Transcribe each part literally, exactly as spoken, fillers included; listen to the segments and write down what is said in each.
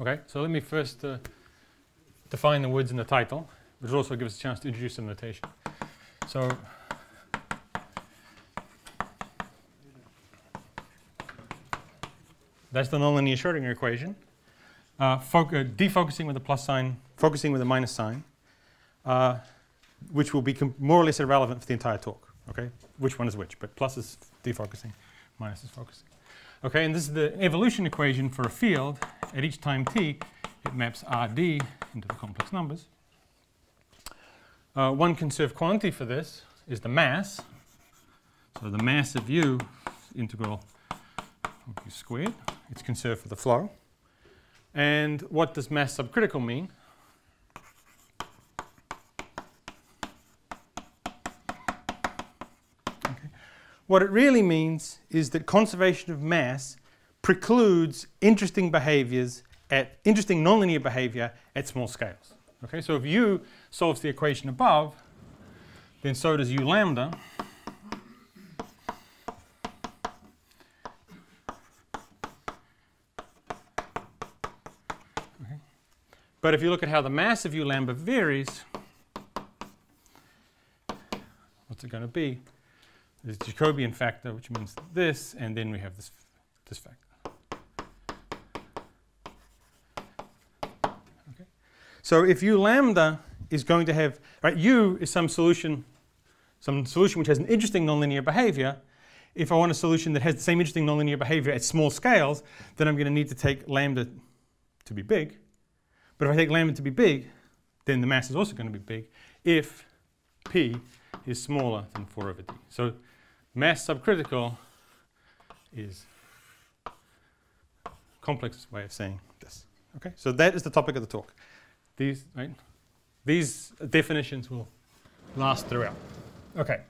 Okay, so let me first uh, define the words in the title, which also gives us a chance to introduce some notation. So that's the nonlinear Schrödinger equation. Uh, foc uh, defocusing with a plus sign, focusing with a minus sign, uh, which will be more or less irrelevant for the entire talk. Okay, which one is which? But plus is defocusing, minus is focusing. Okay, and this is the evolution equation for a field. At each time t, it maps R D into the complex numbers. Uh, one conserved quantity for this is the mass. So the mass of u integral of u squared. It's conserved for the flow. And what does mass subcritical mean? Okay. What it really means is that conservation of mass precludes interesting behaviors at interesting nonlinear behavior at small scales. Okay, so if u solves the equation above, then so does u lambda. But if you look at how the mass of u lambda varies, what's it going to be? There's a Jacobian factor, which means this, and then we have this, this factor. Okay. So if u lambda is going to have, right, u is some solution, some solution which has an interesting nonlinear behavior. If I want a solution that has the same interesting nonlinear behavior at small scales, then I'm going to need to take lambda to be big. But if I take lambda to be big, then the mass is also going to be big if p is smaller than four over d. So mass subcritical is a complex way of saying this. Okay, so that is the topic of the talk. These, right, these definitions will last throughout. Okay,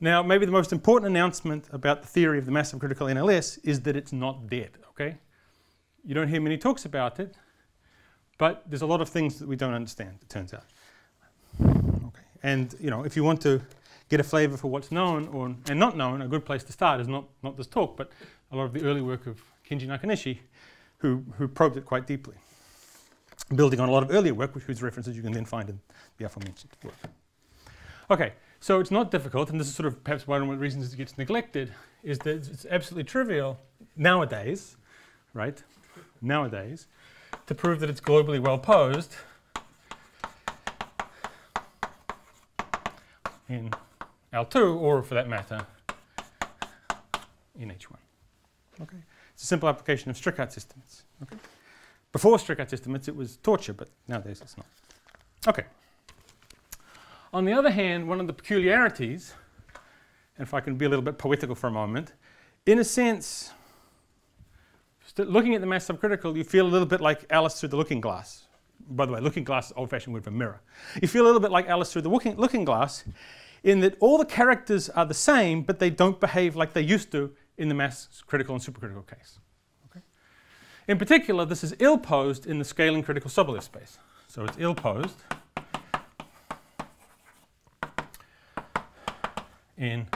now maybe the most important announcement about the theory of the mass subcritical N L S is that it's not dead. Okay, you don't hear many talks about it. But there's a lot of things that we don't understand, it turns out. Okay. And you know, if you want to get a flavor for what's known or, and not known, a good place to start is not, not this talk, but a lot of the early work of Kenji Nakanishi, who, who probed it quite deeply, building on a lot of earlier work, whose references you can then find in the aforementioned work. Okay, so it's not difficult, and this is sort of perhaps one of the reasons it gets neglected, is that it's absolutely trivial nowadays, right, nowadays, to prove that it's globally well posed in L two, or for that matter, in H one. Okay, it's a simple application of Strichartz estimates. Okay, before Strichartz estimates, it was torture, but nowadays it's not. Okay. On the other hand, one of the peculiarities, and if I can be a little bit poetical for a moment, in a sense. Looking at the mass subcritical, you feel a little bit like Alice through the looking glass. By the way, looking glass is old-fashioned word for mirror. You feel a little bit like Alice through the looking, looking glass in that all the characters are the same, but they don't behave like they used to in the mass critical and supercritical case. Okay? In particular, this is ill-posed in the scaling critical Sobolev space. So it's ill-posed in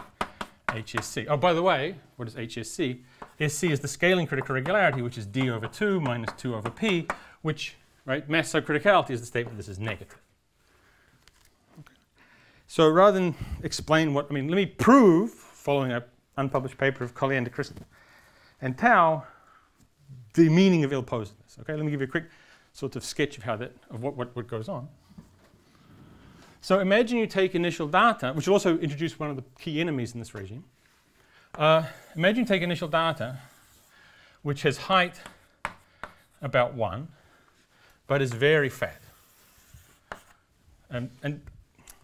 H S C. Oh, by the way, what is H S C? S C is the scaling critical regularity, which is d over two minus two over p, which, right, mass subcriticality is the statement this is negative. Okay. So rather than explain what, I mean, let me prove, following an unpublished paper of Colliander, Christ, and Tao, the meaning of ill-posedness. Okay, let me give you a quick sort of sketch of how that, of what, what, what goes on. So imagine you take initial data, which will also introduce one of the key enemies in this regime. Uh, imagine you take initial data which has height about one, but is very fat. And, and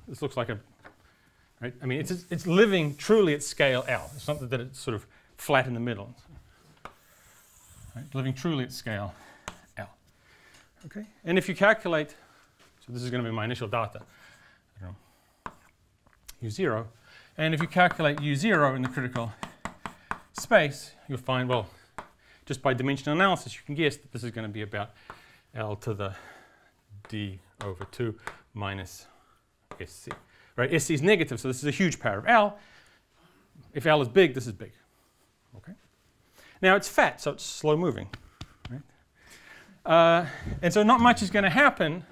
this looks like a, right? I mean, it's, it's living truly at scale L. It's not that it's sort of flat in the middle. Right? Living truly at scale L. Okay? And if you calculate, so this is going to be my initial data, I don't know, U zero. And if you calculate U zero in the critical space, you'll find, well, just by dimensional analysis, you can guess that this is going to be about L to the d over two minus S C. Right, S C is negative, so this is a huge power of L. If L is big, this is big. Okay. Now it's fat, so it's slow moving. Right? Uh, and so not much is going to happen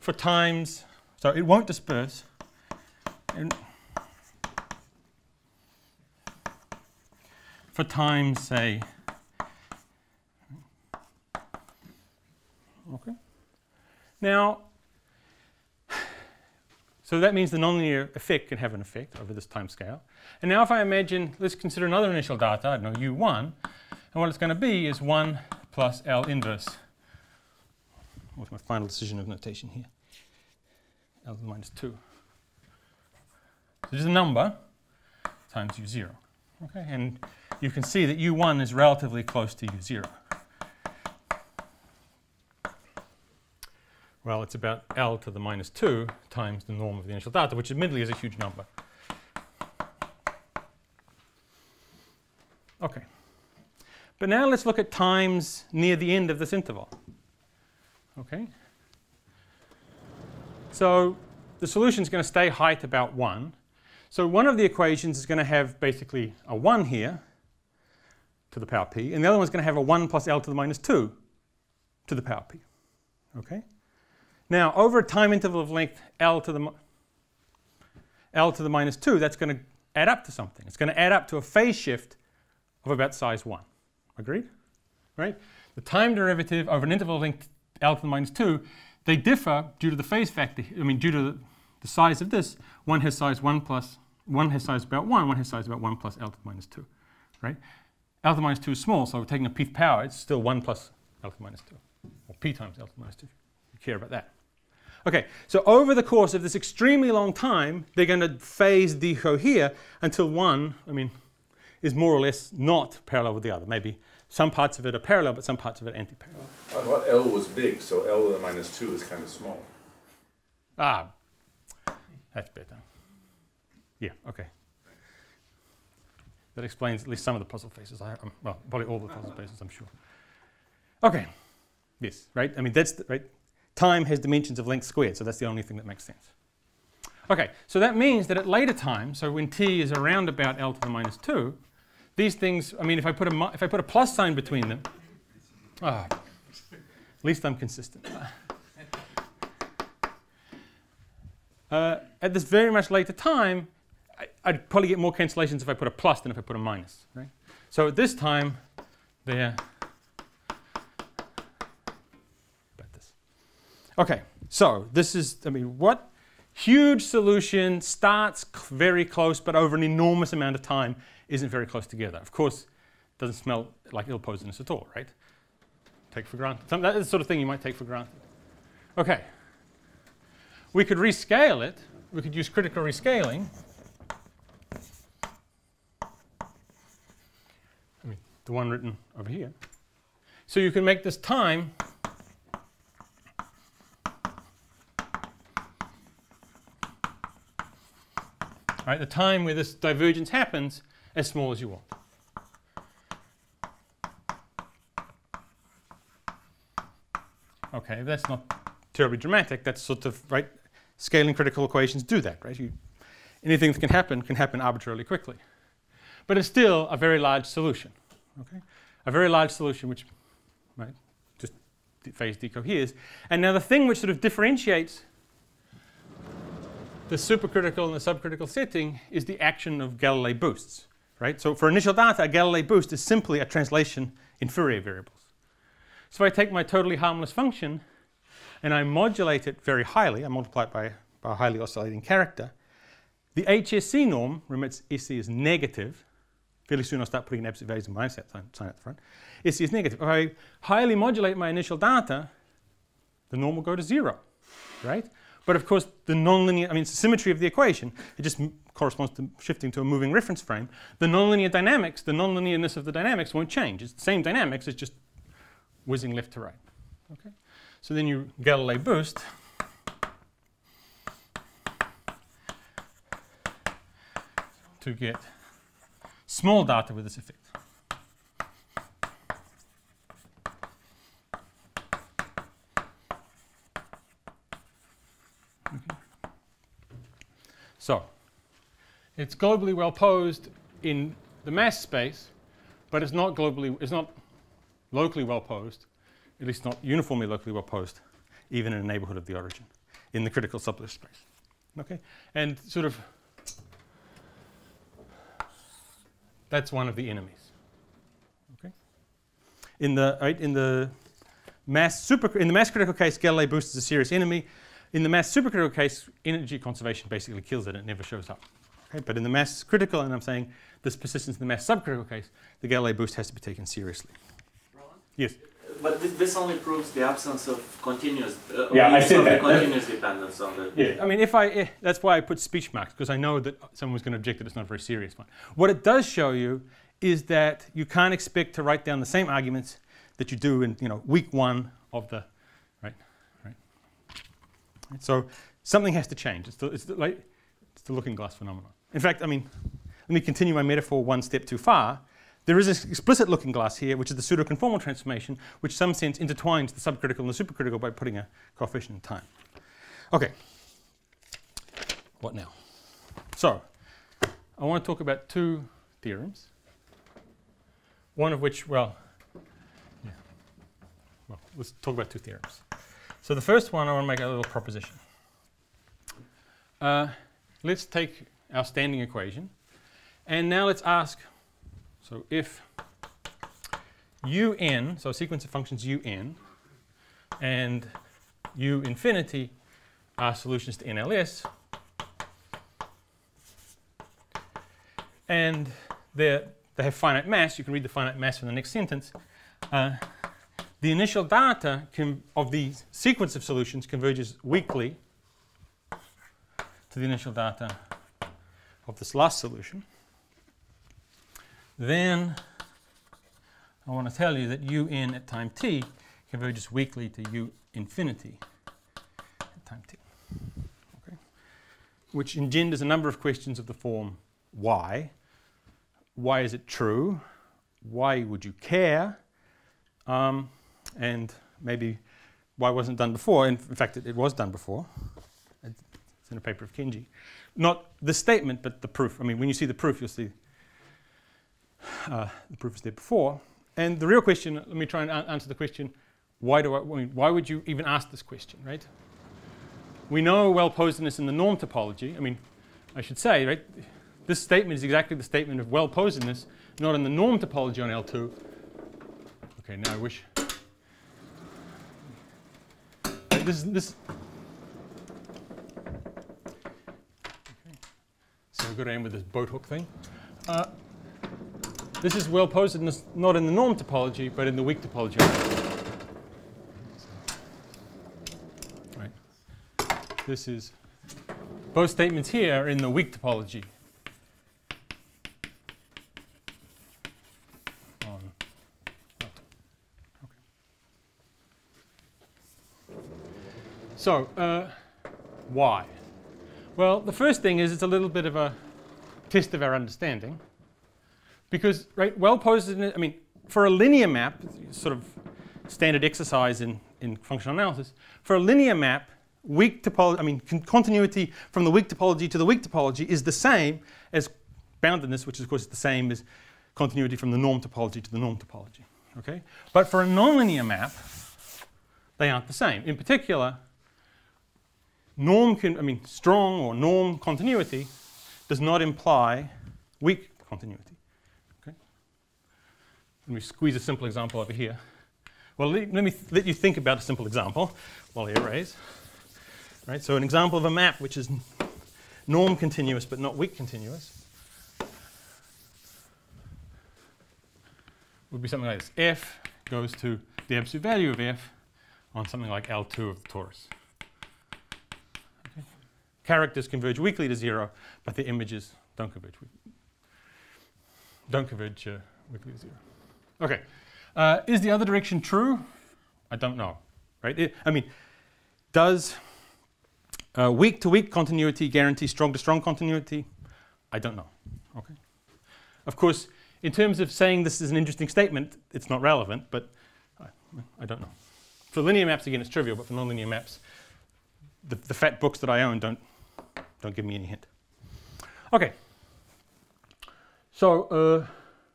for times, so it won't disperse. And for times, say, okay. Now, so that means the nonlinear effect can have an effect over this time scale. And now if I imagine, let's consider another initial data, I don't know, U one, and what it's going to be is one plus L inverse. What's my final decision of notation here? L minus two. So this is a number times U zero. Okay, and you can see that U one is relatively close to U zero. Well, it's about L to the minus two times the norm of the initial data, which admittedly is a huge number. Okay. But now let's look at times near the end of this interval. Okay. So the solution is going to stay height about one. So one of the equations is going to have basically a one here to the power p, and the other one's going to have a one plus L to the minus two to the power p. Okay. Now over a time interval of length L to the L to the minus two, that's going to add up to something. It's going to add up to a phase shift of about size one. Agreed? Right? The time derivative over an interval of length L to the minus two, they differ due to the phase factor. I mean, due to the, the size of this, one has size one plus one has size about one, one has size about one plus L to the minus two. Right? L to the minus two is small, so we're taking a pth power. It's still one plus L to the minus two, or p times L to the minus two. You care about that? Okay. So over the course of this extremely long time, they're going to phase decohere until one. I mean. is more or less not parallel with the other. Maybe some parts of it are parallel, but some parts of it are anti-parallel. I thought L was big, so L to the minus two is kind of small. Ah, that's better. Yeah, okay. That explains at least some of the puzzle faces. I, um, well, probably all the puzzle faces, I'm sure. Okay, yes, right? I mean, that's the, right. Time has dimensions of length squared, so that's the only thing that makes sense. Okay, so that means that at later time, so when t is around about L to the minus two, these things, I mean, if I put a, if I put a plus sign between them, ah, at least I'm consistent. Uh, at this very much later time, I, I'd probably get more cancellations if I put a plus than if I put a minus, right? So at this time, they're about this. Okay, so this is, I mean, what huge solution starts very close, but over an enormous amount of time isn't very close together. Of course, it doesn't smell like ill poisonous at all, right? Take for granted. Some, that is the sort of thing you might take for granted. Okay. We could rescale it. We could use critical rescaling. I mean, the one written over here. So you can make this time right, the time where this divergence happens as small as you want. Okay, that's not terribly dramatic. That's sort of, right, scaling critical equations do that, right? You, anything that can happen can happen arbitrarily quickly. But it's still a very large solution, okay? A very large solution which, right, just phase decoheres. And now the thing which sort of differentiates the supercritical and the subcritical setting is the action of Galilei boosts, right? So for initial data, a Galilei boost is simply a translation in Fourier variables. So I take my totally harmless function and I modulate it very highly. I multiply it by, by a highly oscillating character. The H S C norm, remember its S C is negative. Fairly soon I'll start putting absolute values and minus that sign at the front. S C is negative. If I highly modulate my initial data, the norm will go to zero, right? But of course, the nonlinear, I mean, it's the symmetry of the equation. It just m corresponds to shifting to a moving reference frame. The nonlinear dynamics, the nonlinearness of the dynamics won't change. It's the same dynamics, it's just whizzing left to right. Okay? So then you Galilei boost. To get small data with this effect. So it's globally well posed in the mass space, but it's not globally, it's not locally well posed at least not uniformly locally well posed, even in a neighborhood of the origin, in the critical subspace. Okay, and sort of that's one of the enemies. Okay, in the right, in the mass super in the mass critical case, Galilei boost is a serious enemy. In the mass supercritical case, energy conservation basically kills it; it never shows up. Okay, but in the mass critical, and I'm saying this persistence in the mass subcritical case, the Galilei boost has to be taken seriously. Roland? Yes. But th this only proves the absence of continuous. Uh, yeah, I said that. Continuous dependence on the. Yeah, I mean, if I, eh, that's why I put speech marks, because I know that someone's going to object that it's not a very serious one. What it does show you is that you can't expect to write down the same arguments that you do in, you know, week one of the, right, right. right. So something has to change. It's the, it's the, like, it's the looking glass phenomenon. In fact, I mean, let me continue my metaphor one step too far. There is an explicit looking glass here, which is the pseudo-conformal transformation, which in some sense intertwines the subcritical and the supercritical by putting a coefficient in time. Okay, what now? So, I want to talk about two theorems, one of which, well, yeah. well, let's talk about two theorems. So the first one, I want to make a little proposition. Uh, let's take our standing equation, and now let's ask, so if un, so a sequence of functions un and u infinity are solutions to N L S, and they have finite mass, you can read the finite mass from the next sentence, uh, the initial data can, of the sequence of solutions converges weakly to the initial data of this last solution. Then I want to tell you that un at time t converges weakly to u infinity at time t, okay? Which engenders a number of questions of the form why. Why is it true? Why would you care? Um, and maybe why wasn't it done before? In, in fact, it, it was done before. It's in a paper of Kenji. Not the statement, but the proof. I mean, when you see the proof, you'll see Uh, the proof was there before, and the real question, let me try and answer the question, why do I, why would you even ask this question, right? We know well-posedness in the norm topology. I mean, I should say, right, this statement is exactly the statement of well-posedness, not in the norm topology on L two. Okay, now I wish. Right, this, this. Okay. So we've got to end with this boat hook thing. Uh, This is well posedness not in the norm topology, but in the weak topology. Right. This is both statements here are in the weak topology on L two. Okay. So uh, why? Well, the first thing is it's a little bit of a test of our understanding. Because, right, well-posedness, I mean, for a linear map, sort of standard exercise in, in functional analysis, for a linear map, weak topology, I mean, con continuity from the weak topology to the weak topology is the same as boundedness, which is, of course, the same as continuity from the norm topology to the norm topology, okay? But for a nonlinear map, they aren't the same. In particular, norm, con I mean, strong or norm continuity does not imply weak continuity. Let me squeeze a simple example over here. Well, let, let me th let you think about a simple example while I erase. Right, so an example of a map which is norm continuous but not weak continuous would be something like this. F goes to the absolute value of F on something like L two of the torus. Okay. Characters converge weakly to zero, but the images don't converge. Don't converge uh, weakly to zero. Okay, uh, is the other direction true? I don't know, right? It, I mean, does uh, weak to weak continuity guarantee strong to strong continuity? I don't know, okay? Of course, in terms of saying this is an interesting statement, it's not relevant, but I, I don't know. For linear maps, again, it's trivial, but for nonlinear maps, the, the fat books that I own don't, don't give me any hint. Okay, so uh,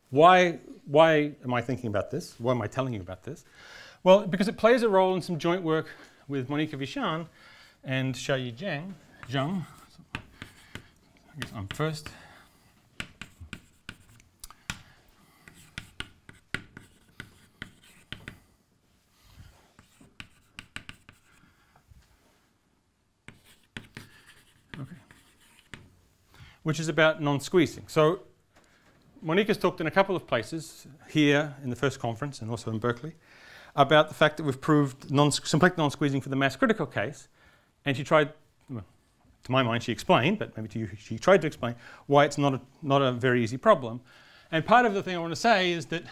why? Why am I thinking about this? Why am I telling you about this? Well, because it plays a role in some joint work with Monica Visan and Xiaoyi Zhang. Zhang. So I guess I'm first. Okay. Which is about non-squeezing. So Monica's talked in a couple of places here in the first conference and also in Berkeley about the fact that we've proved non symplectic non-squeezing for the mass critical case, and she tried, well, to my mind she explained, but maybe to you she tried to explain why it's not a, not a very easy problem. And part of the thing I want to say is that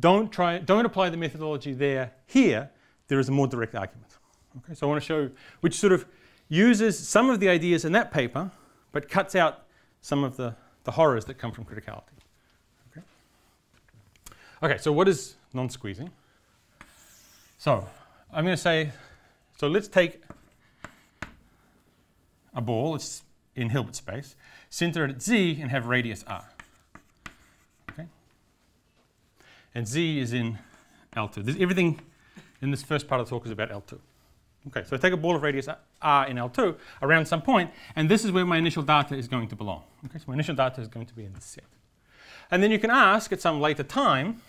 don't try, don't apply the methodology there here, there is a more direct argument. Okay, so I want to show, which sort of uses some of the ideas in that paper, but cuts out some of the, the horrors that come from criticality. Okay, okay so what is non-squeezing? So I'm going to say, so let's take a ball, it's in Hilbert space, center it at z and have radius r. Okay? And z is in L two. There's everything in this first part of the talk is about L two. Okay, so I take a ball of radius r in L two around some point, and this is where my initial data is going to belong. Okay, so my initial data is going to be in this set. And then you can ask at some later time,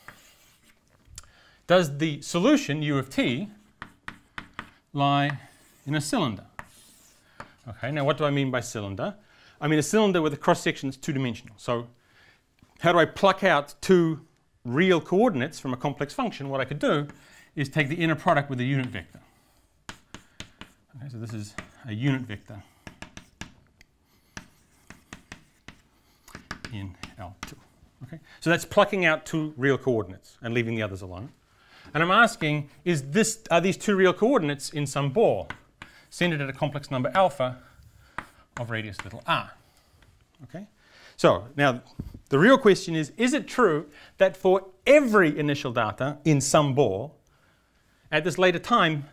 does the solution u of t lie in a cylinder? Okay, now what do I mean by cylinder? I mean a cylinder with a cross section that's two-dimensional. So how do I pluck out two real coordinates from a complex function? What I could do is take the inner product with a unit vector. Okay, so this is a unit vector in L two. Okay, so that's plucking out two real coordinates and leaving the others alone. And I'm asking, is this, are these two real coordinates in some ball centered at a complex number alpha of radius little r? Okay? So now the real question is, is it true that for every initial data in some ball, at this later time,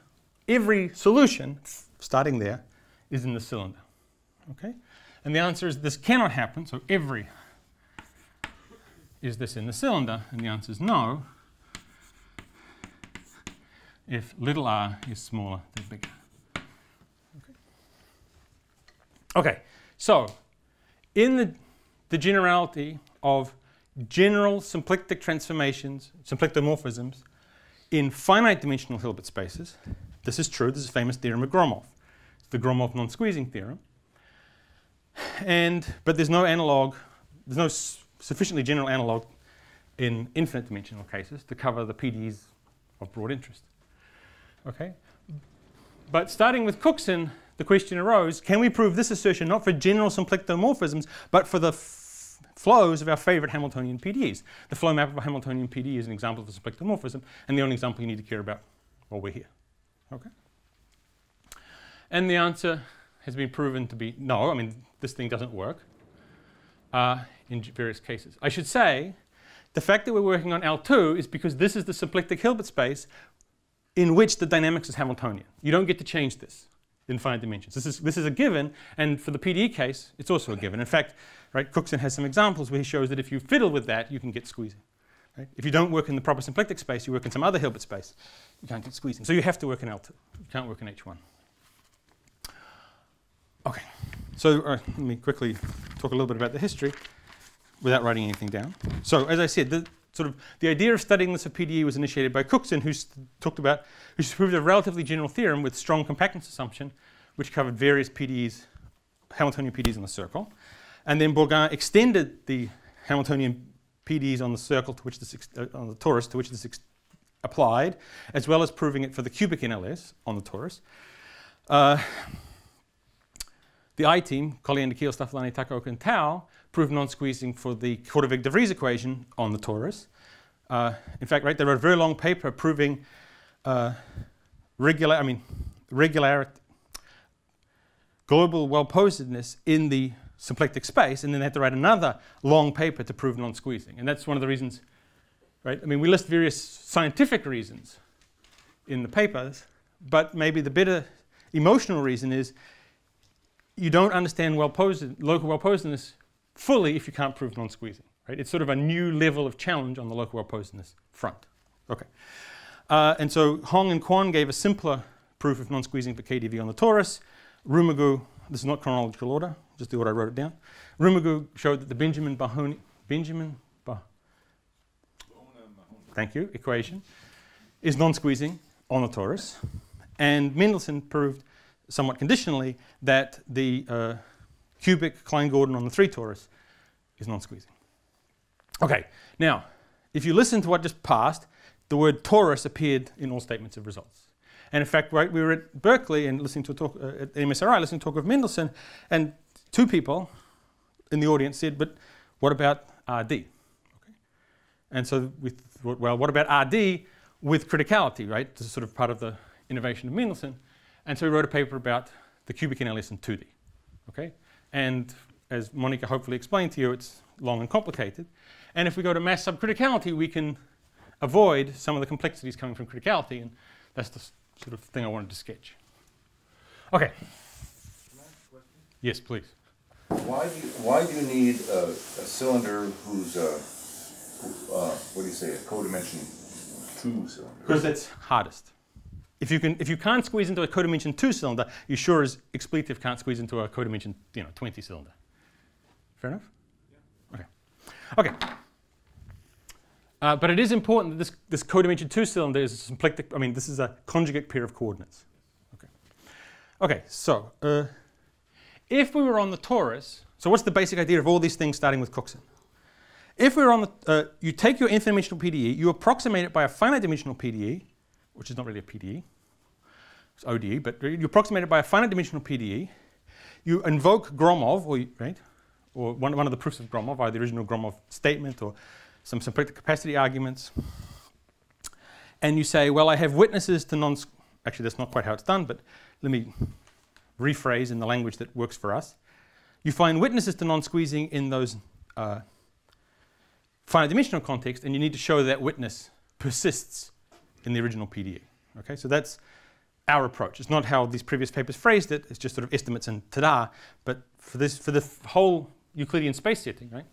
every solution, starting there, is in the cylinder? Okay? And the answer is this cannot happen, so every, is this in the cylinder? And the answer is no, if little r is smaller than bigger. Okay, okay. So in the, the generality of general symplectic transformations, symplectomorphisms in finite dimensional Hilbert spaces, this is true, this is a famous theorem of Gromov. It's the Gromov non-squeezing theorem. And, but there's no analog, there's no sufficiently general analog in infinite dimensional cases to cover the P D Es of broad interest. Okay, but starting with Cookson, the question arose, can we prove this assertion not for general symplectomorphisms, but for the flows of our favorite Hamiltonian P D Es? The flow map of a Hamiltonian P D E is an example of a symplectomorphism, and the only example you need to care about while we're here. Okay? And the answer has been proven to be no, I mean, this thing doesn't work uh, in various cases. I should say, the fact that we're working on L two is because this is the symplectic Hilbert space in which the dynamics is Hamiltonian. You don't get to change this in finite dimensions. This is, this is a given, and for the P D E case, it's also a given. In fact, right, Cookson has some examples where he shows that if you fiddle with that, you can get squeezing. Right? If you don't work in the proper symplectic space, you work in some other Hilbert space, you can't get squeezing. So you have to work in L two. You can't work in H one. Okay, so uh, let me quickly talk a little bit about the history without writing anything down. So as I said, the Sort of the idea of studying this of P D E was initiated by Cookson, who talked about, who proved a relatively general theorem with strong compactness assumption, which covered various P D Es, Hamiltonian P D Es on the circle. And then Bourgain extended the Hamiltonian P D Es on the circle to which this uh, on the torus to which this ex applied, as well as proving it for the cubic N L S on the torus. Uh, the I team, Colliander, Kiel, Takaoka, and Tao, proved non-squeezing for the Korteweg-de Vries equation on the torus. Uh, in fact, right, they wrote a very long paper proving uh, regular, I mean, regularity, global well-posedness in the symplectic space, and then they had to write another long paper to prove non-squeezing. And that's one of the reasons, right? I mean, we list various scientific reasons in the papers, but maybe the better emotional reason is you don't understand well-posed, local well-posedness fully if you can't prove non-squeezing, right? It's sort of a new level of challenge on the local well-posedness front. Okay, Uh, and so Hong and Kwon gave a simpler proof of non-squeezing for K D V on the torus. Rumagu, this is not chronological order, just the order I wrote it down. Rumagu showed that the Benjamin Bahoni, Benjamin bah, thank you, equation is non-squeezing on the torus. And Mendelssohn proved somewhat conditionally that the uh, cubic Klein Gordon on the three torus is non-squeezing. Okay, now if you listen to what just passed, the word torus appeared in all statements of results. And in fact, right, we were at Berkeley and listening to a talk uh, at M S R I, listening to a talk of Mendelssohn, and two people in the audience said, "But what about R D?" Okay. And so we thought, well, what about R D with criticality, right? This is sort of part of the innovation of Mendelssohn. And so we wrote a paper about the cubic N L S in two D. Okay. And as Monica hopefully explained to you, it's long and complicated. And if we go to mass subcriticality, we can avoid some of the complexities coming from criticality, and that's the sort of thing I wanted to sketch. Okay. Can I ask a question? Yes, please. Why do you, why do you need a, a cylinder who's a, uh, what do you say, a codimension two cylinder? Because that's hardest. If you can, if you can't squeeze into a codimension two cylinder, you sure as expletive can't squeeze into a codimension, you know, twenty cylinder. Fair enough. Yeah. Okay. Okay. Uh, but it is important that this, this codimension two cylinder is a symplectic, I mean, this is a conjugate pair of coordinates. Okay, okay so uh, if we were on the torus, so what's the basic idea of all these things starting with Cookson? If we were on the, uh, you take your infinite dimensional P D E, you approximate it by a finite dimensional P D E, which is not really a P D E, it's O D E, but you approximate it by a finite dimensional P D E, you invoke Gromov, or, right, or one, one of the proofs of Gromov, either the original Gromov statement or some symplectic capacity arguments, and you say, well, I have witnesses to non, actually that's not quite how it's done, but let me rephrase in the language that works for us. You find witnesses to non-squeezing in those uh, finite dimensional context, and you need to show that witness persists in the original P D E. Okay, so that's our approach. It's not how these previous papers phrased it, it's just sort of estimates and ta-da, but for this, for the whole Euclidean space setting, right?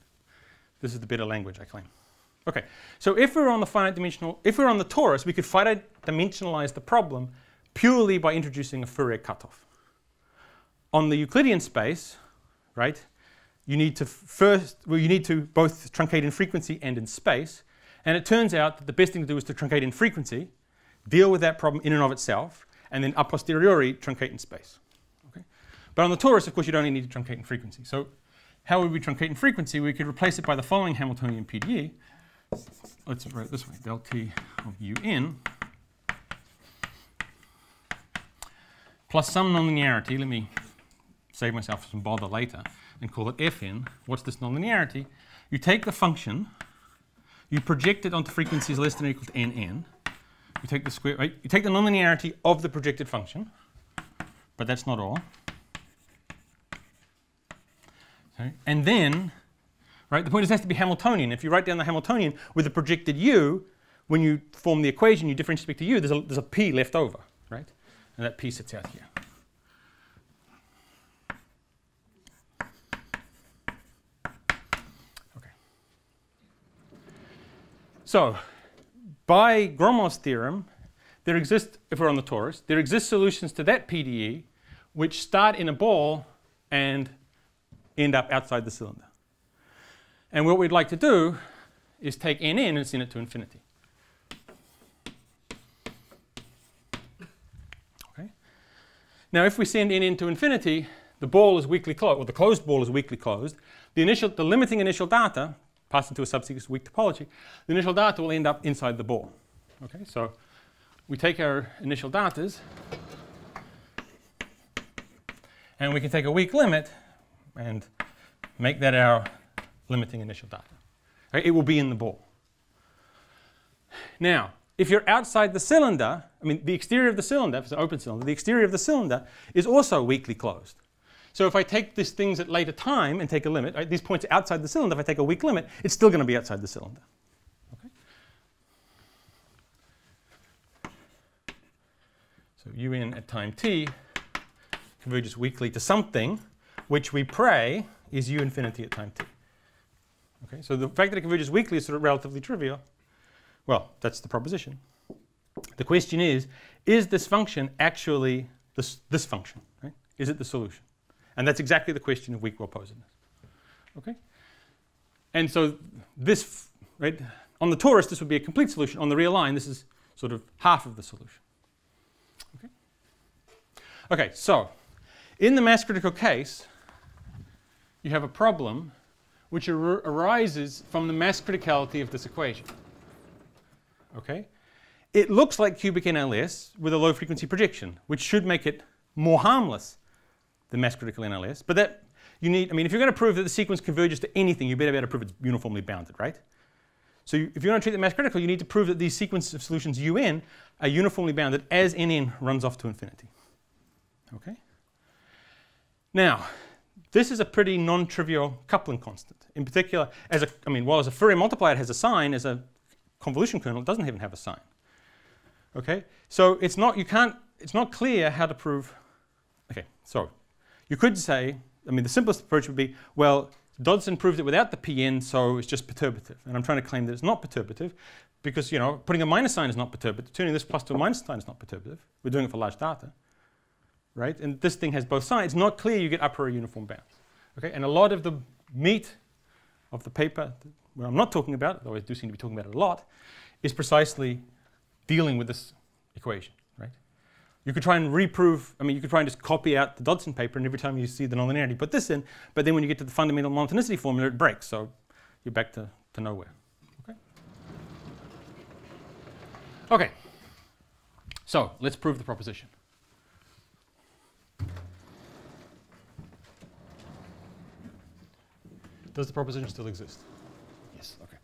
This is the better language, I claim. Okay, so if we were on the finite dimensional, if we were on the torus, we could finite dimensionalize the problem purely by introducing a Fourier cutoff. On the Euclidean space, right, you need to first, well, you need to both truncate in frequency and in space, and it turns out that the best thing to do is to truncate in frequency, deal with that problem in and of itself, and then a posteriori truncate in space. Okay, but on the torus, of course, you'd only need to truncate in frequency. So how would we truncate in frequency? We could replace it by the following Hamiltonian P D E. Let's write it this way, del T of un plus some nonlinearity. Let me save myself some bother later and call it fn. What's this nonlinearity? You take the function, you project it onto frequencies less than or equal to nn. You take the square, right? You take the nonlinearity of the projected function, but that's not all. And then, right, the point is it has to be Hamiltonian. If you write down the Hamiltonian with the projected u, when you form the equation, you differentiate back to u, there's a, there's a p left over, right? And that p sits out here. Okay. So, by Gromov's theorem, there exist, if we're on the torus, there exist solutions to that P D E which start in a ball and end up outside the cylinder. And what we'd like to do is take nn and send it to infinity. Okay. Now if we send nn to infinity, the ball is weakly closed, or the closed ball is weakly closed. The initial, the limiting initial data, passed into a subsequent weak topology, the initial data will end up inside the ball. Okay, so we take our initial datas, and we can take a weak limit and make that our limiting initial data. Right, it will be in the ball. Now, if you're outside the cylinder, I mean the exterior of the cylinder, if it's an open cylinder, the exterior of the cylinder is also weakly closed. So if I take these things at later time and take a limit, right, these points outside the cylinder, if I take a weak limit, it's still going to be outside the cylinder. Okay. So un at time t converges weakly to something which we pray is u infinity at time t. Okay, so the fact that it converges weakly is sort of relatively trivial. Well, that's the proposition. The question is, is this function actually this, this function? Right? Is it the solution? And that's exactly the question of weak well-posedness. Okay? And so this, right, on the torus, this would be a complete solution. On the real line, this is sort of half of the solution. Okay, okay so in the mass critical case, you have a problem which ar arises from the mass criticality of this equation. Okay? It looks like cubic N L S with a low frequency projection, which should make it more harmless than mass critical N L S. But that you need, I mean, if you're going to prove that the sequence converges to anything, you better be able to prove it's uniformly bounded, right? So you, if you're going to treat the mass critical, you need to prove that these sequences of solutions U N are uniformly bounded as N N runs off to infinity. Okay? Now, this is a pretty non-trivial coupling constant. In particular, as a, I mean, while as a Fourier multiplier it has a sign, as a convolution kernel it doesn't even have a sign. Okay, so it's not, you can't, it's not clear how to prove, okay, so you could say, I mean, the simplest approach would be, well, Dodson proved it without the P N, so it's just perturbative. And I'm trying to claim that it's not perturbative because, you know, putting a minus sign is not perturbative, turning this plus to a minus sign is not perturbative. We're doing it for large data. Right? And this thing has both sides. It's not clear you get upper or uniform bounds. Okay? And a lot of the meat of the paper, where I'm not talking about, though I do seem to be talking about it a lot, is precisely dealing with this equation. Right? You could try and reprove, I mean, you could try and just copy out the Dodson paper, and every time you see the nonlinearity, put this in. But then when you get to the fundamental monotonicity formula, it breaks. So you're back to, to nowhere. Okay. Okay. So let's prove the proposition. Does the proposition still exist? Yes, okay.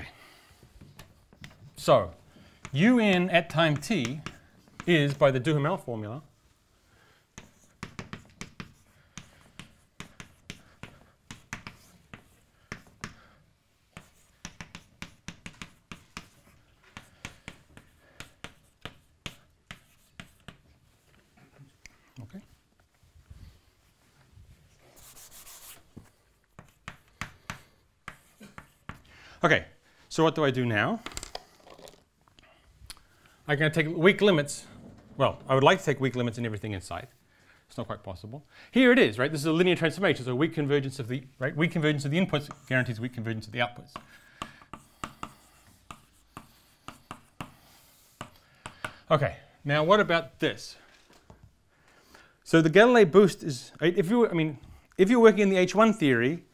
Okay. So, U N at time t is, by the Duhamel formula, okay, so what do I do now? I'm going to take weak limits. Well, I would like to take weak limits in everything in sight. It's not quite possible. Here it is, right? This is a linear transformation, so weak convergence of the right, weak convergence of the inputs guarantees weak convergence of the outputs. Okay, now what about this? So the Galilei boost is, if you, I mean, if you're working in the H one theory.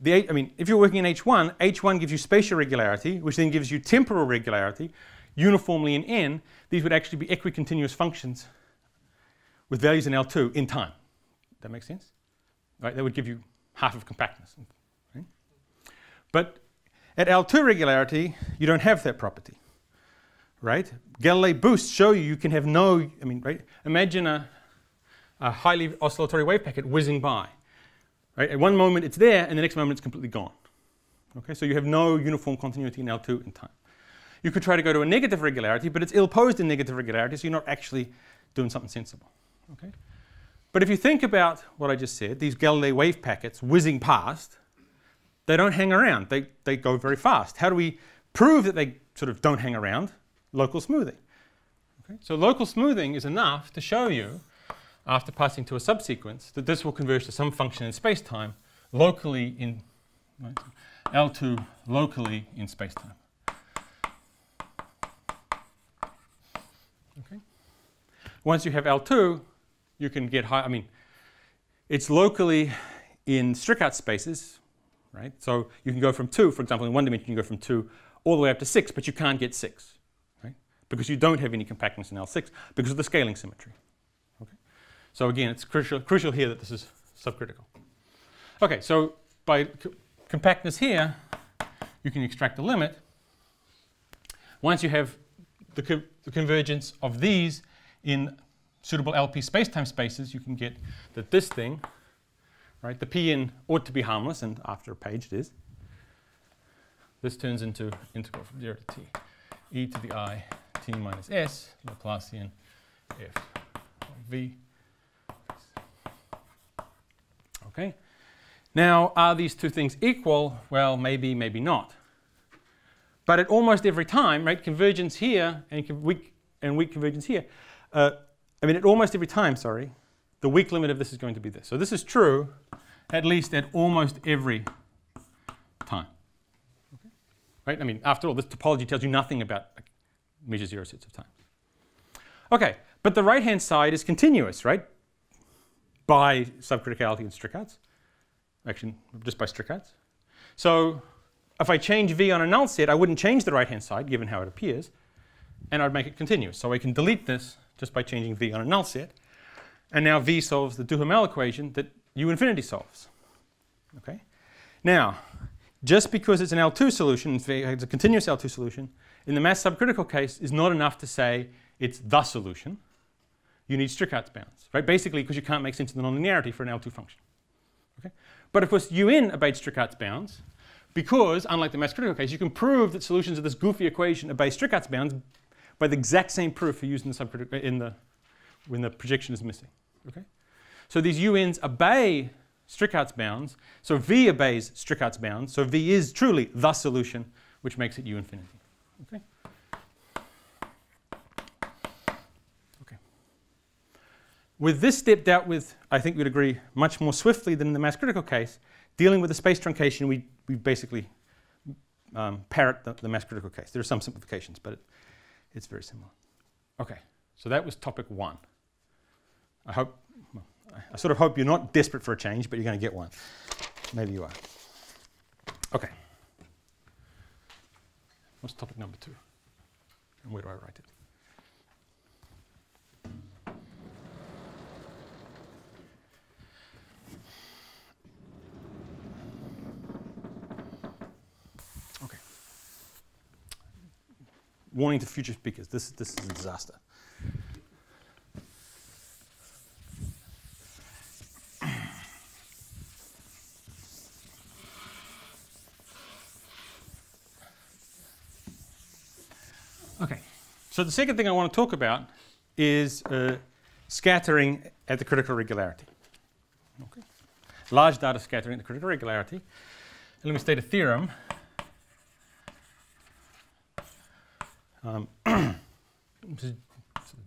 The, I mean, if you're working in H one, H one gives you spatial regularity, which then gives you temporal regularity, uniformly in N. These would actually be equicontinuous functions with values in L two in time. That makes sense? Right? That would give you half of compactness. Right? But at L two regularity, you don't have that property. Right? Galilei boosts show you you can have no, I mean, right? Imagine a, a highly oscillatory wave packet whizzing by. Right? At one moment it's there, and the next moment it's completely gone. Okay, so you have no uniform continuity in L two in time. You could try to go to a negative regularity, but it's ill-posed in negative regularity, so you're not actually doing something sensible. Okay? But if you think about what I just said, these Galilei wave packets whizzing past, they don't hang around. They, they go very fast. How do we prove that they sort of don't hang around? Local smoothing. Okay? So local smoothing is enough to show you, after passing to a subsequence, that this will converge to some function in space-time locally in right, L two locally in space-time. Okay. Once you have L two, you can get high, I mean, it's locally in Strichartz spaces, right? So you can go from two, for example, in one dimension you can go from two all the way up to six, but you can't get six, right? Because you don't have any compactness in L six because of the scaling symmetry. So again, it's crucial, crucial here that this is subcritical. Okay, so by co compactness here, you can extract a limit. Once you have the, co the convergence of these in suitable L P spacetime spaces, you can get that this thing, right, the P N ought to be harmless, and after a page it is. This turns into integral from zero to t, e to the I t minus s, Laplacian f of v. Okay. Now, are these two things equal? Well, maybe, maybe not. But at almost every time, right, convergence here and weak, and weak convergence here, uh, I mean, at almost every time, sorry, the weak limit of this is going to be this. So this is true, at least at almost every time. Okay. Right? I mean, after all, this topology tells you nothing about like, measure zero sets of time. Okay, but the right-hand side is continuous, right? By subcriticality and Strichartz. Actually, just by Strichartz. So if I change V on a null set, I wouldn't change the right-hand side, given how it appears, and I'd make it continuous. So I can delete this just by changing V on a null set. And now V solves the Duhamel equation that U infinity solves. Okay? Now, just because it's an L two solution, it's a continuous L two solution, in the mass subcritical case is not enough to say it's the solution. You need Strichartz bounds, right? Basically, because you can't make sense of the nonlinearity for an L two function. Okay? But of course, U N obeys Strichartz bounds, because, unlike the mass critical case, you can prove that solutions of this goofy equation obey Strichartz bounds by the exact same proof for using the subcritical in the when the projection is missing. Okay? So these U Ns obey Strichartz bounds, so V obeys Strichartz bounds, so V is truly the solution, which makes it U infinity. Okay? Okay. With this step dealt with, I think we'd agree, much more swiftly than in the mass critical case. Dealing with the space truncation, we, we basically um, parrot the, the mass critical case. There are some simplifications, but it, it's very similar. Okay, so that was topic one. I hope, well, I sort of hope you're not desperate for a change, but you're going to get one. Maybe you are. Okay. What's topic number two? And where do I write it? Warning to future speakers, this, this is a disaster. Okay, so the second thing I want to talk about is uh, scattering at the critical regularity. Okay. Large data scattering at the critical regularity. And let me state a theorem. Um,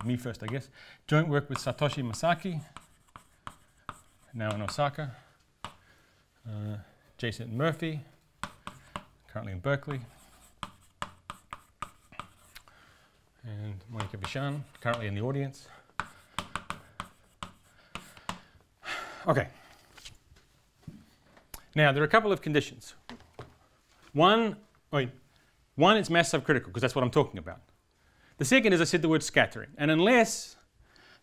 me first, I guess. Joint work with Satoshi Masaki, now in Osaka. Uh, Jason Murphy, currently in Berkeley. And Monica Visan, currently in the audience. Okay. Now, there are a couple of conditions. One, wait. One, it's mass subcritical, because that's what I'm talking about. The second is I said the word scattering. And unless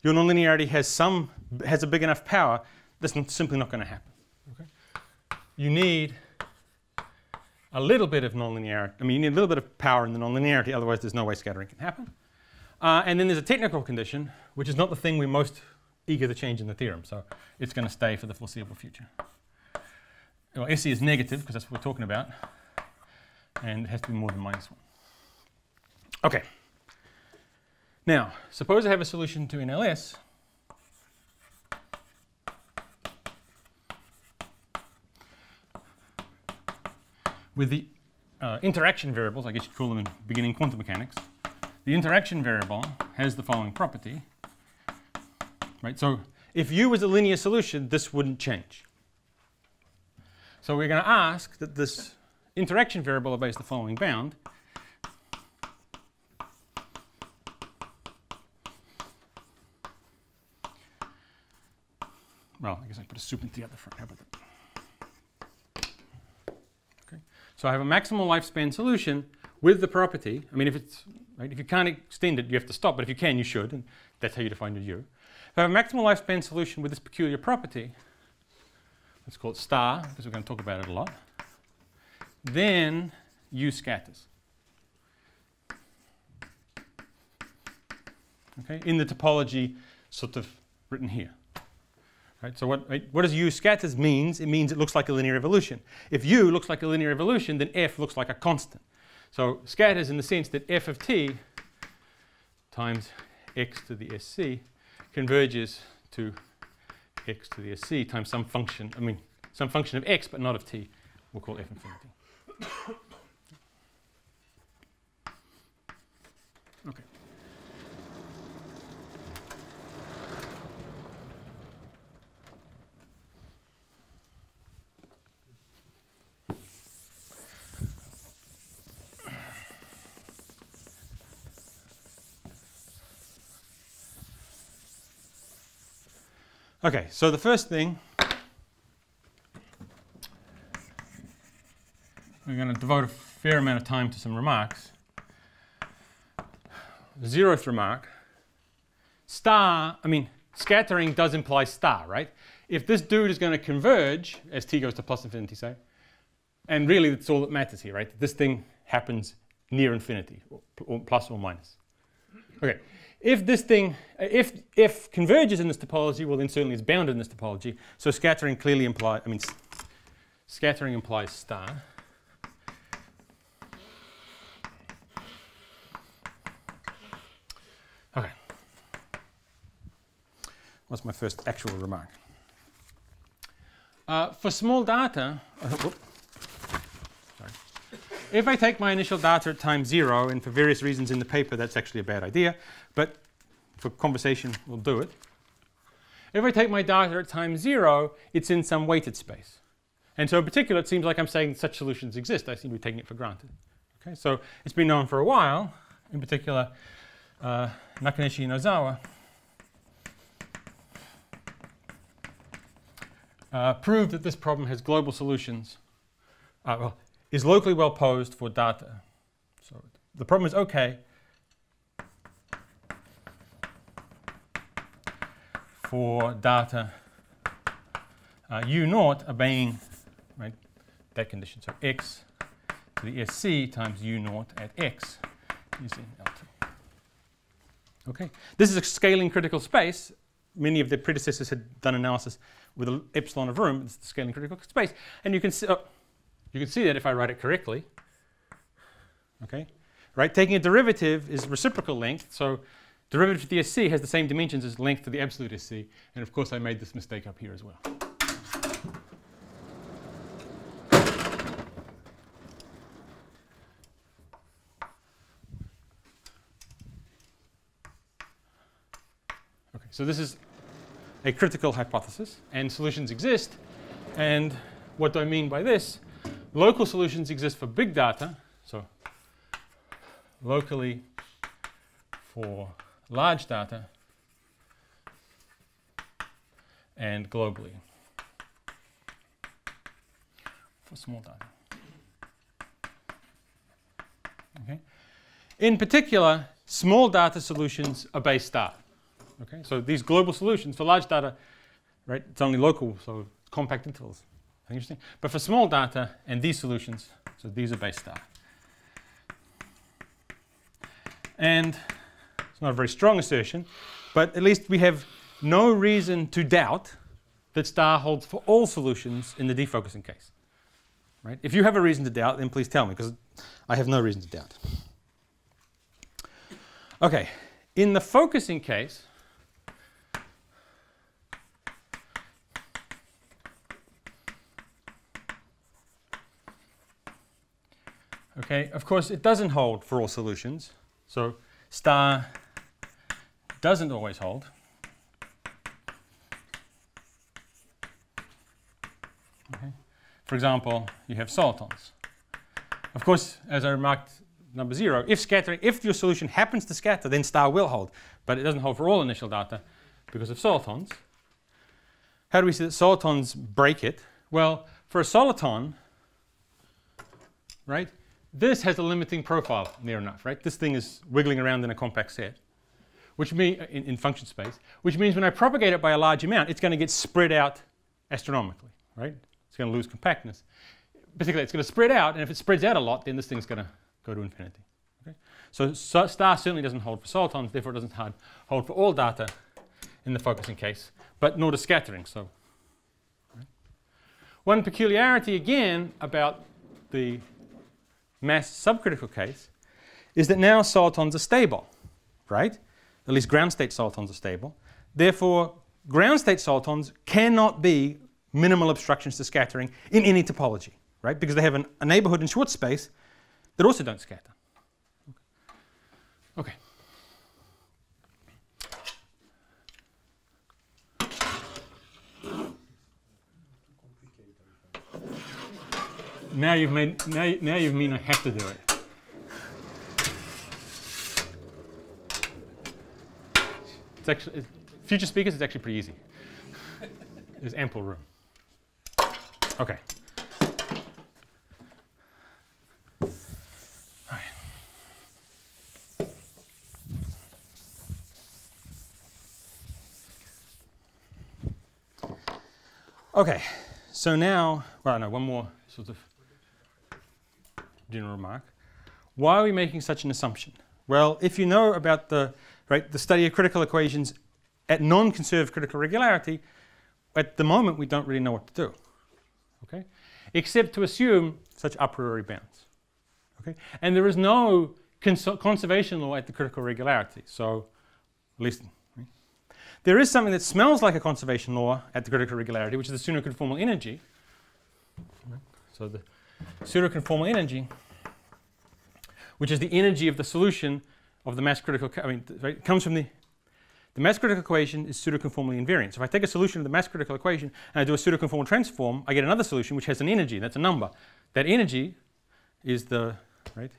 your nonlinearity has some, has a big enough power, that's not, simply not going to happen. Okay. You need a little bit of nonlinearity. I mean, you need a little bit of power in the nonlinearity, otherwise there's no way scattering can happen. Uh, and then there's a technical condition, which is not the thing we're most eager to change in the theorem. So it's going to stay for the foreseeable future. Well, S E is negative, because that's what we're talking about. And it has to be more than minus one. Okay. Now, suppose I have a solution to N L S with the uh, interaction variables, I guess you'd call them in beginning quantum mechanics. The interaction variable has the following property. Right? So if U was a linear solution, this wouldn't change. So we're going to ask that this interaction variable obeys the following bound. Well, I guess I put a supernet at the front. How about that? Okay. So I have a maximal lifespan solution with the property. I mean, if it's right, if you can't extend it, you have to stop. But if you can, you should, and that's how you define your U. If I have a maximal lifespan solution with this peculiar property, let's call it star, because we're going to talk about it a lot. Then U scatters. Okay, in the topology sort of written here. Right, so what, what does U scatters means? It means it looks like a linear evolution. If U looks like a linear evolution, then F looks like a constant. So scatters in the sense that F of T times x to the S C converges to x to the S C times some function, I mean, some function of x, but not of t, we'll call f infinity. Okay. Okay, so the first thing we're going to devote a fair amount of time to some remarks. Zeroth remark, star, I mean, scattering does imply star, right? If this dude is going to converge, as t goes to plus infinity, say, and really that's all that matters here, right? This thing happens near infinity, or, or plus or minus. Okay. If this thing, if f converges in this topology, well then certainly it's bounded in this topology. So scattering clearly implies, I mean, scattering implies star. Okay. What's my first actual remark? Uh, for small data, uh, if I take my initial data at time zero, and for various reasons in the paper that's actually a bad idea, but for conversation we'll do it. If I take my data at time zero, it's in some weighted space. And so in particular it seems like I'm saying such solutions exist, I seem to be taking it for granted. Okay, so it's been known for a while, in particular uh, Nakanishi and Ozawa uh, proved that this problem has global solutions. Uh, well, is locally well posed for data. So the problem is okay for data uh, u naught obeying, right, that condition. So x to the S C times u naught at x is in L two. Okay, this is a scaling critical space. Many of the predecessors had done analysis with an epsilon of room. It's the scaling critical space, and you can see. Oh, You can see that if I write it correctly, okay, right? Taking a derivative is reciprocal length, so derivative to the S C has the same dimensions as length to the absolute S C, and of course I made this mistake up here as well. Okay, so this is a critical hypothesis, and solutions exist, and what do I mean by this? Local solutions exist for big data, so locally for large data and globally for small data. Okay. In particular, small data solutions obey star. Okay, so these global solutions for large data, right? It's only local, so compact intervals. Interesting. But for small data and these solutions, so these are base star. And it's not a very strong assertion, but at least we have no reason to doubt that star holds for all solutions in the defocusing case. Right? If you have a reason to doubt, then please tell me, because I have no reason to doubt. Okay, in the focusing case, okay, of course it doesn't hold for all solutions, so star doesn't always hold. Okay. For example, you have solitons. Of course, as I remarked, number zero, if scattering, if your solution happens to scatter, then star will hold, but it doesn't hold for all initial data because of solitons. How do we see that solitons break it? Well, for a soliton, right? This has a limiting profile near enough, right? This thing is wiggling around in a compact set, which mean, in, in function space, which means when I propagate it by a large amount, it's going to get spread out astronomically, right? It's going to lose compactness. Particularly, it's going to spread out, and if it spreads out a lot, then this thing's going to go to infinity. Okay? So, so star certainly doesn't hold for solitons, therefore it doesn't hold for all data in the focusing case, but nor does scattering. So, right? One peculiarity again about the mass subcritical case is that now solitons are stable, right? at least ground state solitons are stable. Therefore, ground state solitons cannot be minimal obstructions to scattering in any topology, right? Because they have an, a neighborhood in Schwartz space that also don't scatter. Okay. Now you've made now, now you've mean I have to do it. It's actually it's, future speakers. It's actually pretty easy. There's ample room. Okay. All right. Okay. So now, well, no, one more sort of general remark. Why are we making such an assumption? Well, if you know about the right the study of critical equations at non-conserved critical regularity, at the moment we don't really know what to do. Okay? Except to assume such a priori bounds. Okay? And there is no cons conservation law at the critical regularity. So at least right? There is something that smells like a conservation law at the critical regularity, which is the pseudoconformal energy. Right? So the pseudoconformal energy, which is the energy of the solution of the mass critical, I mean, right, it comes from the, the mass critical equation is pseudoconformally invariant. So if I take a solution of the mass critical equation and I do a pseudoconformal transform, I get another solution which has an energy, that's a number. That energy is the, right,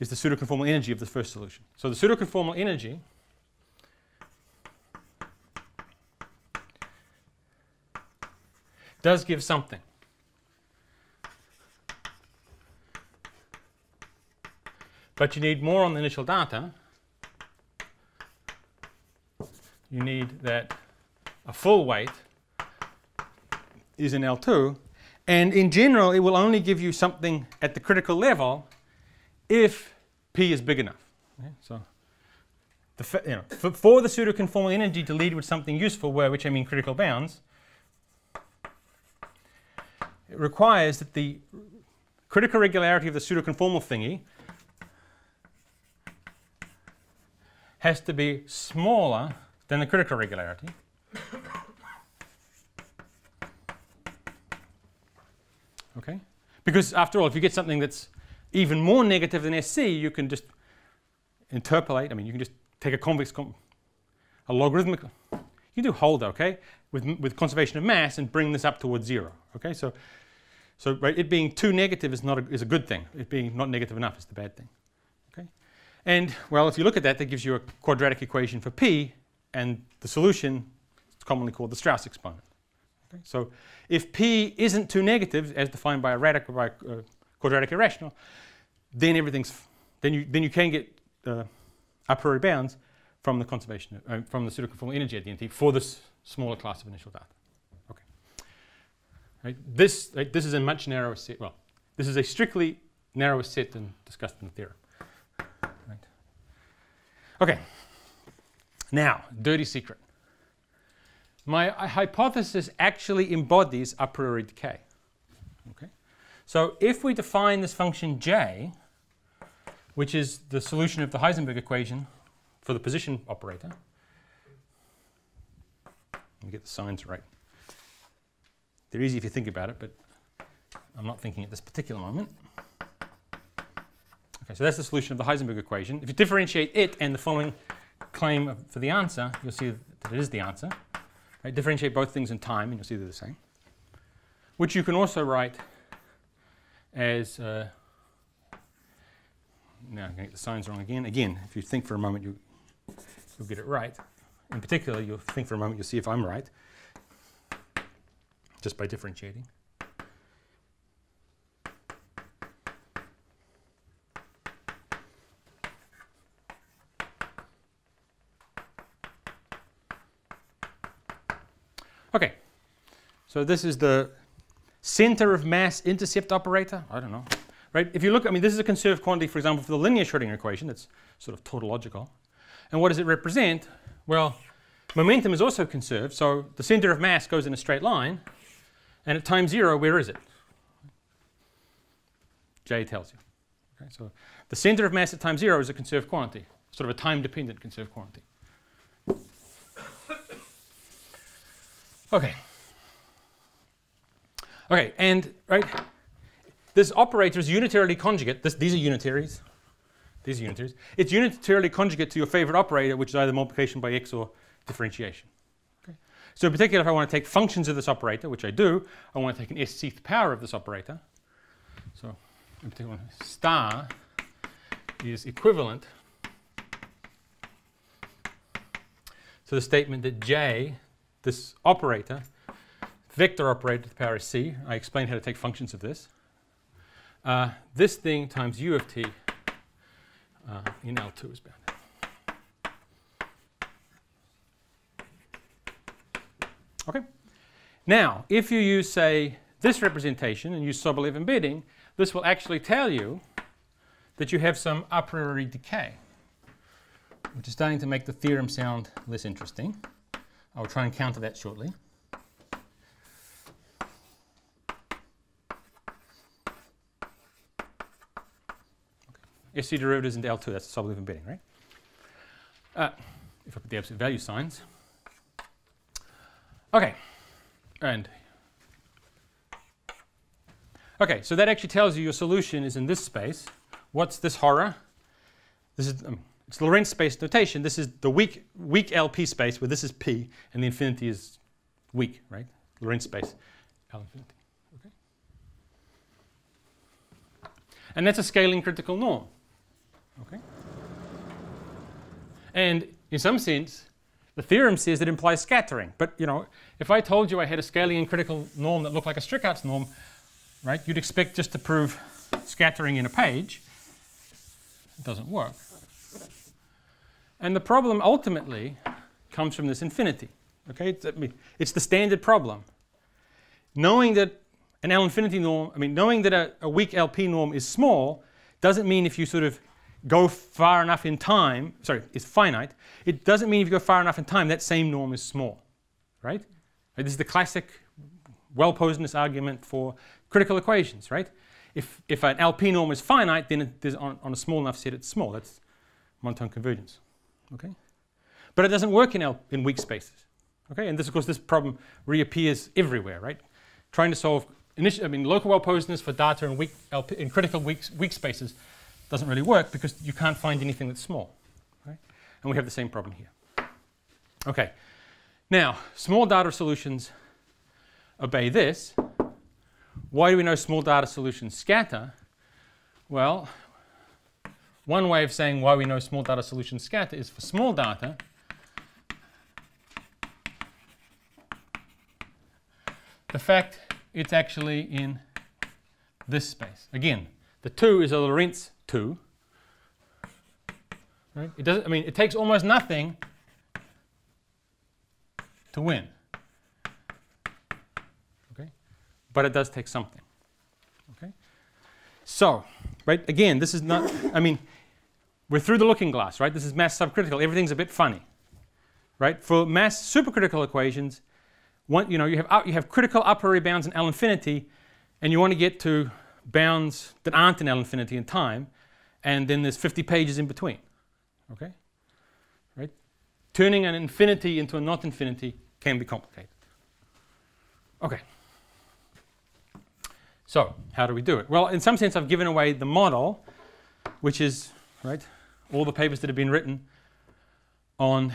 is the pseudoconformal energy of the first solution. So the pseudoconformal energy does give something. But you need more on the initial data. You need that a full weight is in L two. And in general, it will only give you something at the critical level if P is big enough. Okay? So the f you know, for, for the pseudoconformal energy to lead with something useful, where which I mean critical bounds, it requires that the critical regularity of the pseudoconformal thingy has to be smaller than the critical regularity. Okay? Because after all, if you get something that's even more negative than S C, you can just interpolate. I mean, you can just take a convex, com a logarithmic. You can do Holder, okay, with with conservation of mass and bring this up towards zero. Okay, so so right, it being too negative is not a, is a good thing. It being not negative enough is the bad thing. And, well, if you look at that, that gives you a quadratic equation for P, and the solution is commonly called the Strauss exponent. Okay? So if P isn't two negatives, as defined by a radical, by a uh, quadratic irrational, then everything's, f then you then you can get uh, a priori bounds from the conservation, uh, from the pseudoconformal energy identity for this smaller class of initial data. Okay. Right? This right, this is a much narrower set. Well, this is a strictly narrower set than discussed in the theorem. Okay, now, dirty secret. My uh, hypothesis actually embodies a priori decay. Okay? So if we define this function J, which is the solution of the Heisenberg equation for the position operator, let me get the signs right. They're easy if you think about it, but I'm not thinking at this particular moment. Okay, so that's the solution of the Heisenberg equation. If you differentiate it and the following claim of, for the answer, you'll see that it is the answer. Right, differentiate both things in time, and you'll see they're the same. Which you can also write as, uh, now I'm going to get the signs wrong again. Again, if you think for a moment, you, you'll get it right. In particular, you'll think for a moment, you'll see if I'm right, just by differentiating. Okay, so this is the center of mass intercept operator. I don't know, right? If you look, I mean, this is a conserved quantity, for example, for the linear Schrödinger equation. That's sort of tautological. And what does it represent? Well, momentum is also conserved, so the center of mass goes in a straight line. And at time zero, where is it? J tells you. Okay, so the center of mass at time zero is a conserved quantity. sort of a time-dependent conserved quantity. Okay. Okay, and right, this operator is unitarily conjugate. This, these are unitaries. These are unitaries. It's unitarily conjugate to your favorite operator, which is either multiplication by x or differentiation. Okay. So in particular, if I want to take functions of this operator, which I do, I want to take an S-th power of this operator. So in particular, star is equivalent to the statement that J, this operator, vector operator to the power of c. I explained how to take functions of this. Uh, this thing times u of t uh, in L two is bounded. Okay. Now, if you use, say, this representation and use Sobolev embedding, this will actually tell you that you have some a priori decay, which is starting to make the theorem sound less interesting. I'll try and counter that shortly. S C derivatives into L two, that's the Sobolev embedding, right? Uh, if I put the absolute value signs. Okay, and okay, so that actually tells you your solution is in this space. What's this horror? This is um, it's Lorentz space notation. This is the weak weak L P space where this is P and the infinity is weak, right? Lorentz space L infinity. Okay, and that's a scaling critical norm. Okay. And in some sense, the theorem says it implies scattering. But you know, if I told you I had a scaling and critical norm that looked like a Strichartz norm, right, you'd expect just to prove scattering in a page. It doesn't work. And the problem ultimately comes from this infinity. Okay, it's, I mean, it's the standard problem. Knowing that an L infinity norm, I mean, knowing that a, a weak L P norm is small doesn't mean if you sort of go far enough in time, sorry, it's finite, it doesn't mean if you go far enough in time that same norm is small, right? This is the classic well-posedness argument for critical equations, right? If, if an L P norm is finite, then it is on, on a small enough set it's small. That's Montone convergence, okay? But it doesn't work in, L, in weak spaces, okay? And this, of course, this problem reappears everywhere, right? Trying to solve, initial, I mean, local well-posedness for data in, weak L P, in critical weak, weak spaces doesn't really work because you can't find anything that's small, right? And we have the same problem here. Okay, now small data solutions obey this. Why do we know small data solutions scatter? Well, one way of saying why we know small data solutions scatter is for small data, the fact it's actually in this space. Again, the two is a Lorentz two, right? It doesn't, I mean, it takes almost nothing to win, okay? But it does take something, okay? So, right, again, this is not, I mean, we're through the looking glass, right? This is mass subcritical, everything's a bit funny, right? For mass supercritical equations, one, you know, you have, you have critical upper bounds in L infinity, and you want to get to bounds that aren't in L infinity in time, and then there's fifty pages in between, okay? Right? Turning an infinity into a not infinity can be complicated. Okay. So, how do we do it? Well, in some sense I've given away the model, which is, right, all the papers that have been written on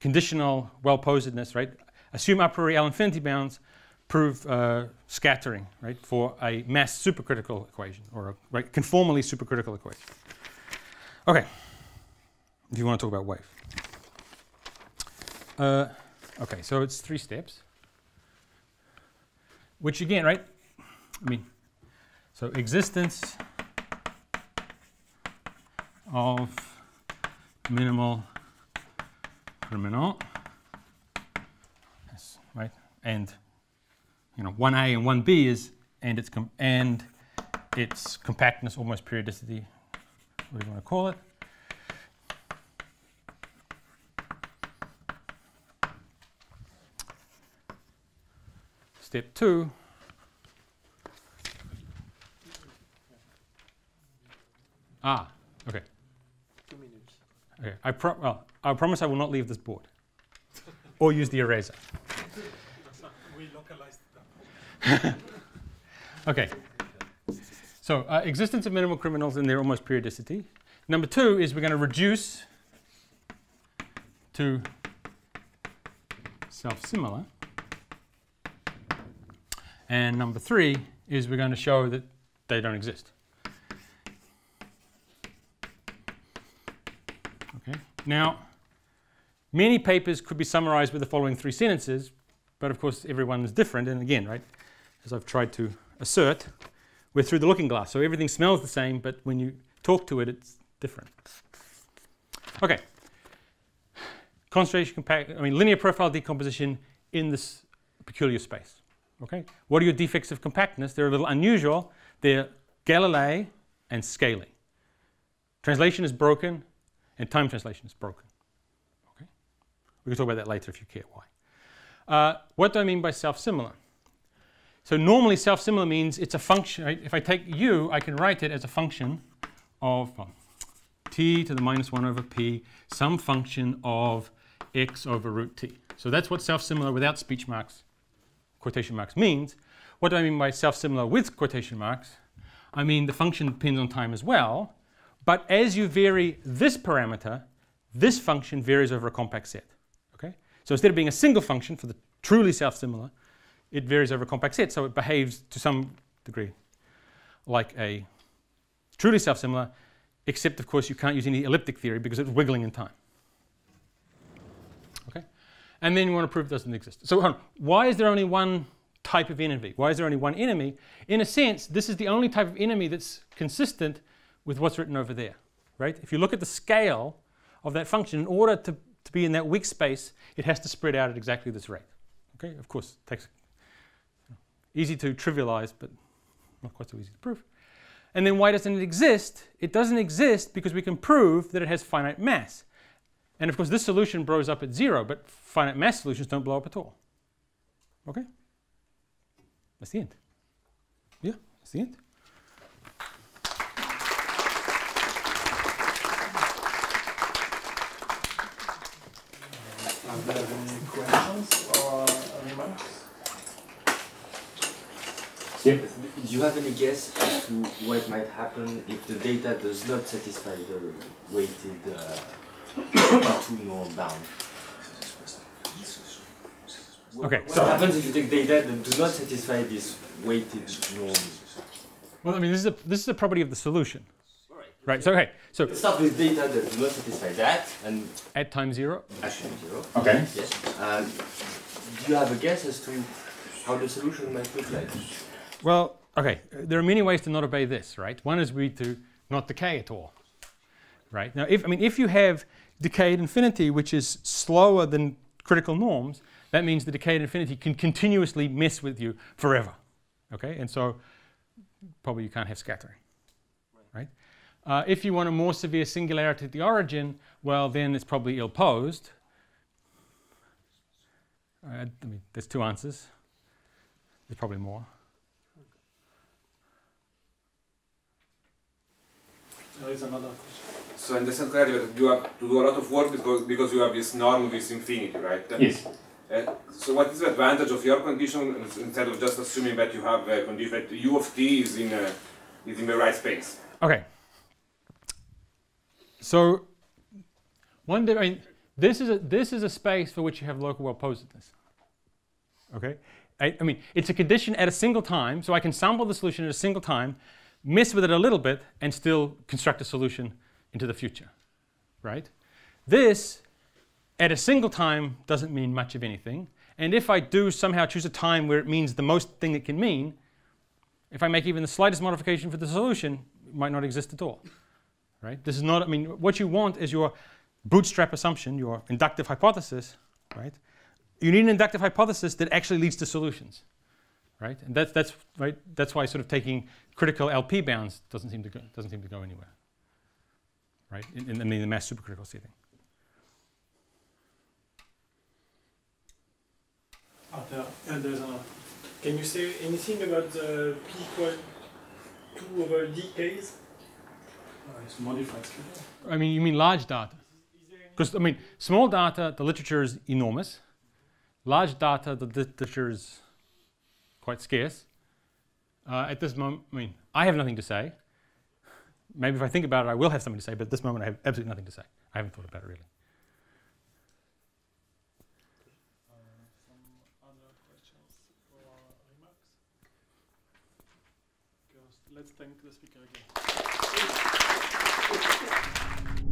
conditional well-posedness, right? Assume a priori L infinity bounds, prove uh, scattering, right, for a mass supercritical equation or a right, conformally supercritical equation. Okay, if you want to talk about wave. Uh, okay, so it's three steps, which again, right, I mean, so existence of minimal criminal, yes, right, and you know, one A and one B is, and its, com and its compactness, almost periodicity, whatever you want to call it. Step two. Ah, okay. Two minutes. Okay. I, pro well, I promise I will not leave this board or use the eraser. We localized that. OK. So uh, existence of minimal criminals and their almost periodicity. Number two is we're going to reduce to self-similar. And number three is we're going to show that they don't exist. Okay. Now, many papers could be summarized with the following three sentences, but of course everyone is different. And again, right, as I've tried to assert, we're through the looking glass. So everything smells the same, but when you talk to it, it's different. Okay. Concentration compact, I mean linear profile decomposition in this peculiar space. Okay. What are your defects of compactness? They're a little unusual. They're Galilei and scaling. Translation is broken, and time translation is broken. Okay. We can talk about that later if you care why. Uh, what do I mean by self-similar? So normally self-similar means it's a function. Right? If I take u, I can write it as a function of well, t to the minus one over p, some function of x over root t. So that's what self-similar without speech marks, quotation marks means. What do I mean by self-similar with quotation marks? I mean the function depends on time as well, but as you vary this parameter, this function varies over a compact set. Okay? So instead of being a single function for the truly self-similar, it varies over a compact set, so it behaves to some degree like a truly self-similar, except of course you can't use any elliptic theory because it's wiggling in time. And then you want to prove it doesn't exist. So why is there only one type of enemy? Why is there only one enemy? In a sense, this is the only type of enemy that's consistent with what's written over there, right? If you look at the scale of that function, in order to, to be in that weak space, it has to spread out at exactly this rate. Okay, of course, it takes easy to trivialize, but not quite so easy to prove. And then why doesn't it exist? It doesn't exist because we can prove that it has finite mass. And of course, this solution blows up at zero, but finite mass solutions don't blow up at all. Okay? That's the end. Yeah, that's the end. Are there any questions or remarks? Yeah. Do you have any guess as to what might happen if the data does not satisfy the weighted uh, okay, so what happens if you take data that do not satisfy this weighted norm? Well, I mean, this is a this is a property of the solution, all right? Right. So, okay, so let's start with data that do not satisfy that, and at time zero. At time zero. Okay. Yes. Uh, do you have a guess as to how the solution might look like? Well, okay, there are many ways to not obey this, right? One is we to not decay at all, right? Now, if I mean, if you have decay at infinity, which is slower than critical norms, that means the decay at infinity can continuously mess with you forever. Okay, and so probably you can't have scattering, right? Uh, if you want a more severe singularity at the origin, well, then it's probably ill-posed. Uh, I mean, there's two answers. There's probably more. There is another question. So I understand clearly that you have to do a lot of work because, because you have this norm with infinity, right? Yes. Uh, so what is the advantage of your condition instead of just assuming that you have a condition that u of t is in, a, is in the right space? Okay. So one day, I mean, this is a this is a space for which you have local well-posedness. Okay. I, I mean, it's a condition at a single time, so I can sample the solution at a single time, mess with it a little bit, and still construct a solution into the future, right? This, at a single time, doesn't mean much of anything. And if I do somehow choose a time where it means the most thing it can mean, if I make even the slightest modification for the solution, it might not exist at all, right? This is not, I mean, what you want is your bootstrap assumption, your inductive hypothesis, right? You need an inductive hypothesis that actually leads to solutions, right? And that's, that's, right, that's why sort of taking critical L P bounds doesn't seem to go, doesn't seem to go anywhere. Right, in, in, in the mass supercritical setting. Oh, there, uh, there's another. Can you say anything about uh, p equal two over d case? Oh, it's modified. I mean, you mean large data? Is there Because, I mean, small data, the literature is enormous. Large data, the literature is quite scarce. Uh, at this moment, I mean, I have nothing to say. Maybe if I think about it, I will have something to say, but at this moment I have absolutely nothing to say. I haven't thought about it really. Uh, some other questions or remarks? Just let's thank the speaker again.